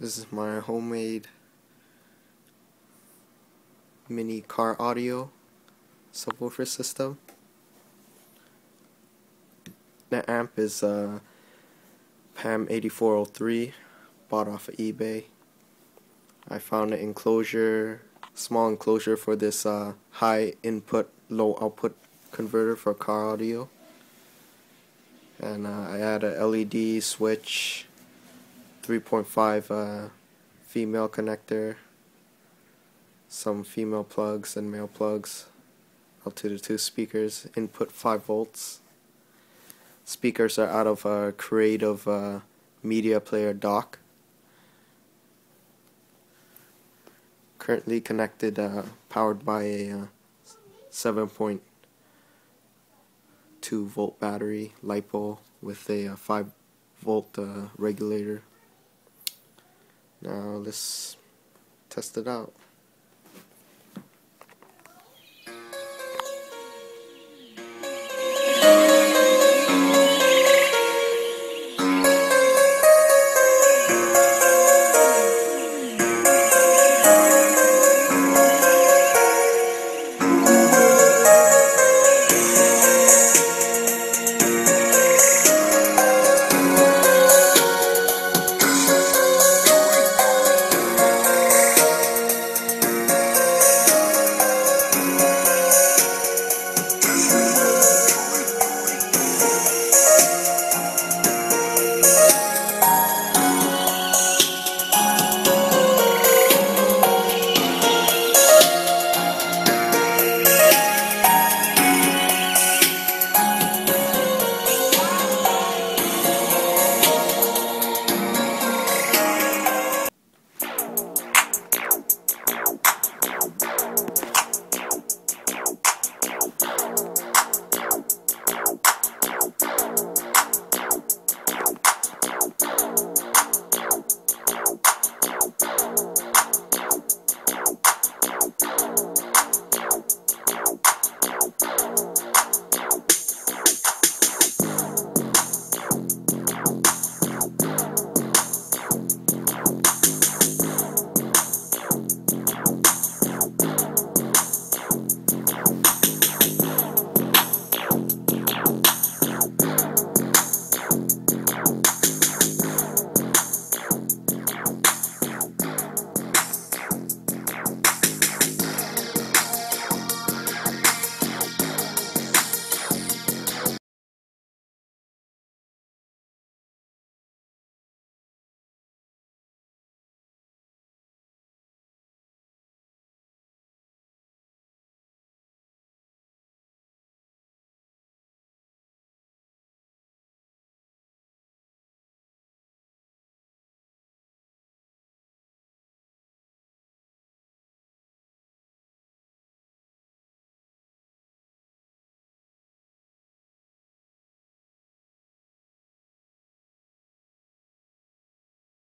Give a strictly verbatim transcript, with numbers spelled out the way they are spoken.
This is my homemade mini car audio subwoofer system. The amp is a uh, P A M eight four oh three, bought off of eBay. I found an enclosure, small enclosure for this uh, high input, low output converter for car audio. And uh, I add a L E D switch, three point five uh, female connector, some female plugs and male plugs, up to the two speakers, input five volts. Speakers are out of a Creative uh, media player dock. Currently connected, uh, powered by a uh, seven point two volt battery, LiPo, with a uh, five volt uh, regulator. Now let's test it out.